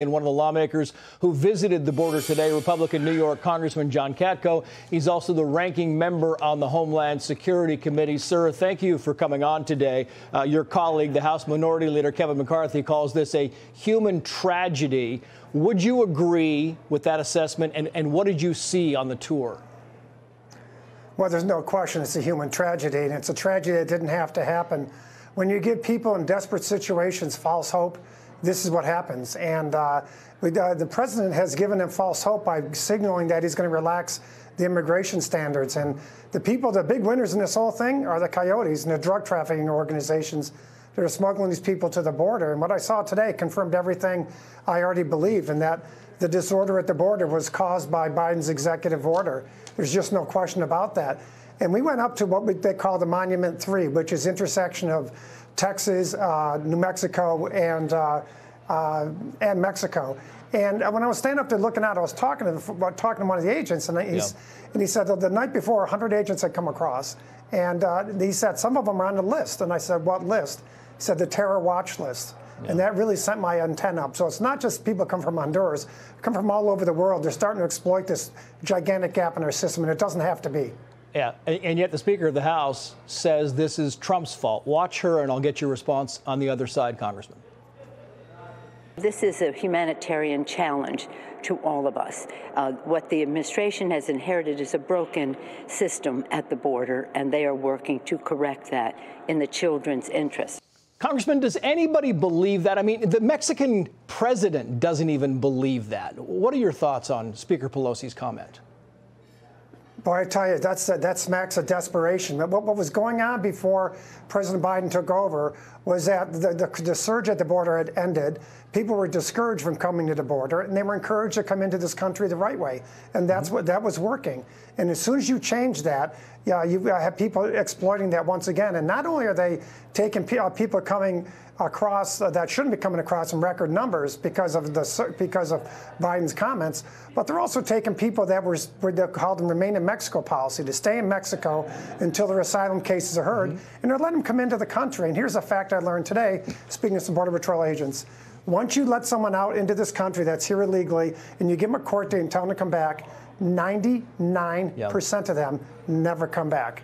And one of the lawmakers who visited the border today, Republican New York Congressman John Katko. He's also the ranking member on the Homeland Security Committee. Sir, thank you for coming on today. Your colleague, the House Minority Leader Kevin McCarthy, calls this a human tragedy. Would you agree with that assessment? And what did you see on the tour? Well, there's no question it's a human tragedy, and it's a tragedy that didn't have to happen. When you give people in desperate situations false hope, this is what happens. And the president has given them false hope by signaling that he's going to relax the immigration standards. And the people, the big winners in this whole thing are the coyotes and the drug trafficking organizations that are smuggling these people to the border. And what I saw today confirmed everything I already believed, and that the disorder at the border was caused by Biden's executive order. There's just no question about that. And we went up to what they call the Monument 3, which is intersection of Texas, New Mexico, and Mexico. And when I was standing up there looking out, I was talking to one of the agents, and he said that the night before, 100 agents had come across, and he said some of them are on the list. And I said, "What list?" He said, "The terror watch list." Yeah. And that really sent my antenna up. So it's not just people come from Honduras, come from all over the world. They're starting to exploit this gigantic gap in our system, and it doesn't have to be. Yeah, and yet the Speaker of the House says this is Trump's fault. Watch her, and I'll get your response on the other side, Congressman. This is a humanitarian challenge to all of us. What the administration has inherited is a broken system at the border, and they are working to correct that in the children's interest. Congressman, does anybody believe that? I mean, the Mexican president doesn't even believe that. What are your thoughts on Speaker Pelosi's comment? Boy, I tell you, that smacks of desperation. What was going on before President Biden took over was that the surge at the border had ended. People were discouraged from coming to the border, and they were encouraged to come into this country the right way. And that's what that was working. And as soon as you change that, you have people exploiting that once again. And not only are they taking people coming across that shouldn't be coming across in record numbers because of Biden's comments, but they're also taking people that were called the Remain in Mexico policy, to stay in Mexico until their asylum cases are heard, and they're letting them come into the country. And here's a fact I learned today, speaking to some Border Patrol agents. Once you let someone out into this country that's here illegally, and you give them a court date and tell them to come back, 99% of them never come back.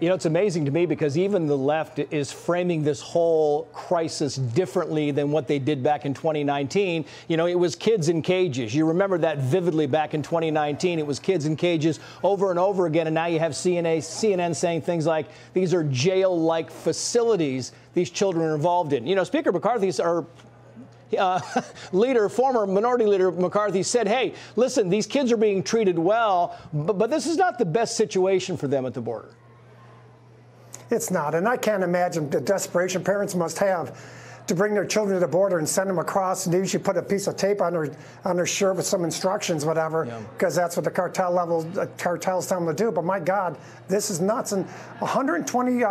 You know, it's amazing to me because even the left is framing this whole crisis differently than what they did back in 2019. You know, it was kids in cages. You remember that vividly back in 2019. It was kids in cages over and over again. And now you have CNN saying things like these are jail-like facilities these children are involved in. You know, Speaker McCarthy's are... former Minority Leader McCarthy said, hey, listen, these kids are being treated well, but this is not the best situation for them at the border. It's not, and I can't imagine the desperation parents must have to bring their children to the border and send them across, and they usually put a piece of tape on their shirt with some instructions, whatever, because that's what the cartels tell them to do. But my God, this is nuts. And 120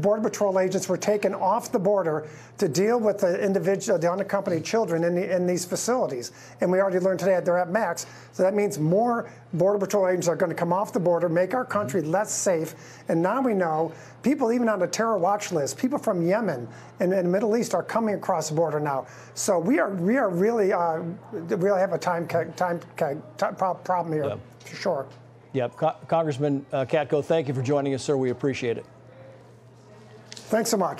Border Patrol agents were taken off the border to deal with the individual, the unaccompanied children in these facilities. And we already learned today that they're at max. So that means more Border Patrol agents are going to come off the border, make our country less safe. And now we know people even on the terror watch list, people from Yemen and the Middle East are coming across the border now. So we are really have a time problem here, for sure. Yep. Congressman Katko, thank you for joining us, sir. We appreciate it. Thanks so much.